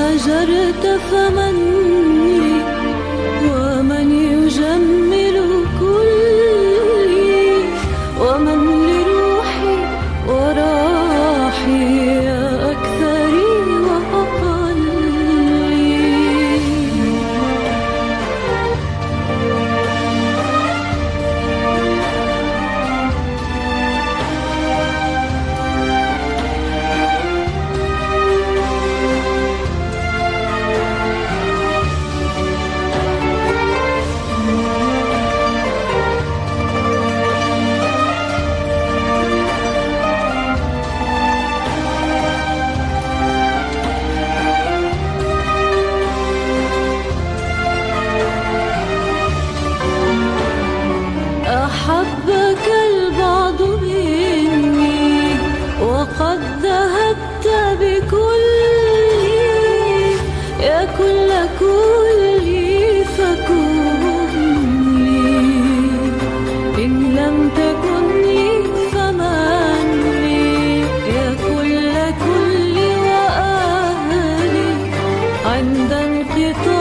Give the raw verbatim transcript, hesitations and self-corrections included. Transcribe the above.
هجرت فمني ومن يجمل كلي ومن لروحي وراحي يا أكثري وأقلي. أحبك البعض مني وقد ذهبت بكلي يا كل كلي فكن لي إن لم تكن لي فمن لي يا كل كلي وأهلي عند انقطاع